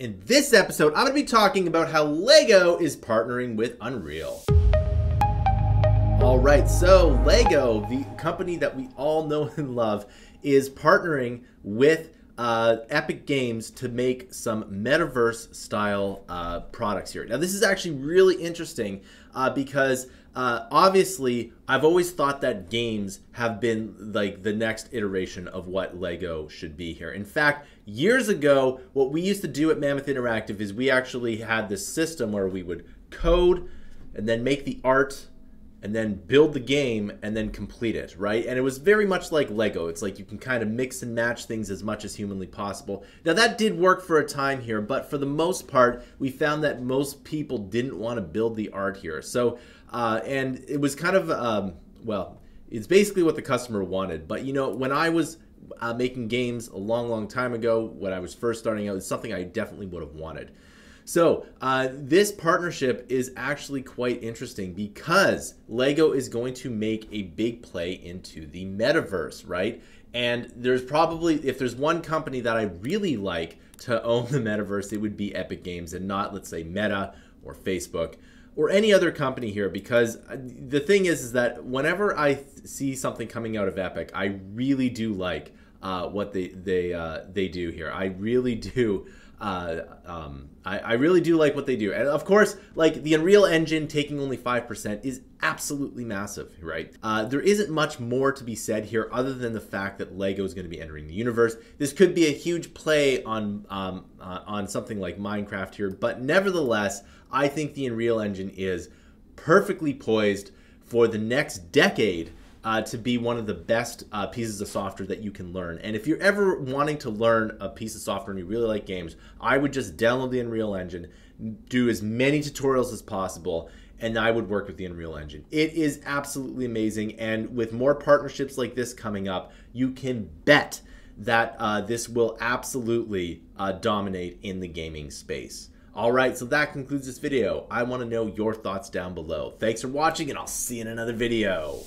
In this episode, I'm going to be talking about how LEGO is partnering with Unreal. Alright, so LEGO, the company that we all know and love, is partnering with Epic Games to make some Metaverse style products here. Now this is actually really interesting because obviously I've always thought that games have been like the next iteration of what LEGO should be here. In fact, years ago, what we used to do at Mammoth Interactive is we actually had this system where we would code and then make the art and then build the game and then complete it, right? And it was very much like LEGO. It's like you can kind of mix and match things as much as humanly possible. Now that did work for a time here, but for the most part, we found that most people didn't want to build the art here. So, and it was kind of, well, it's basically what the customer wanted. But you know, when I was making games a long time ago, when I was first starting out, it's something I definitely would have wanted. So this partnership is actually quite interesting because LEGO is going to make a big play into the metaverse, right? And there's probably, if there's one company that I really like to own the metaverse, it would be Epic Games and not, let's say, Meta or Facebook or any other company here, because the thing is that whenever I see something coming out of Epic, I really do like what they do here. I really do. I really do like what they do. And of course, like the Unreal Engine taking only 5% is absolutely massive, right? There isn't much more to be said here other than the fact that LEGO is going to be entering the universe. This could be a huge play on something like Minecraft here, but nevertheless, I think the Unreal Engine is perfectly poised for the next decade to be one of the best pieces of software that you can learn. And if you're ever wanting to learn a piece of software and you really like games, I would just download the Unreal Engine, do as many tutorials as possible, and I would work with the Unreal Engine. It is absolutely amazing, and with more partnerships like this coming up, you can bet that this will absolutely dominate in the gaming space. All right, so that concludes this video. I want to know your thoughts down below. Thanks for watching, and I'll see you in another video.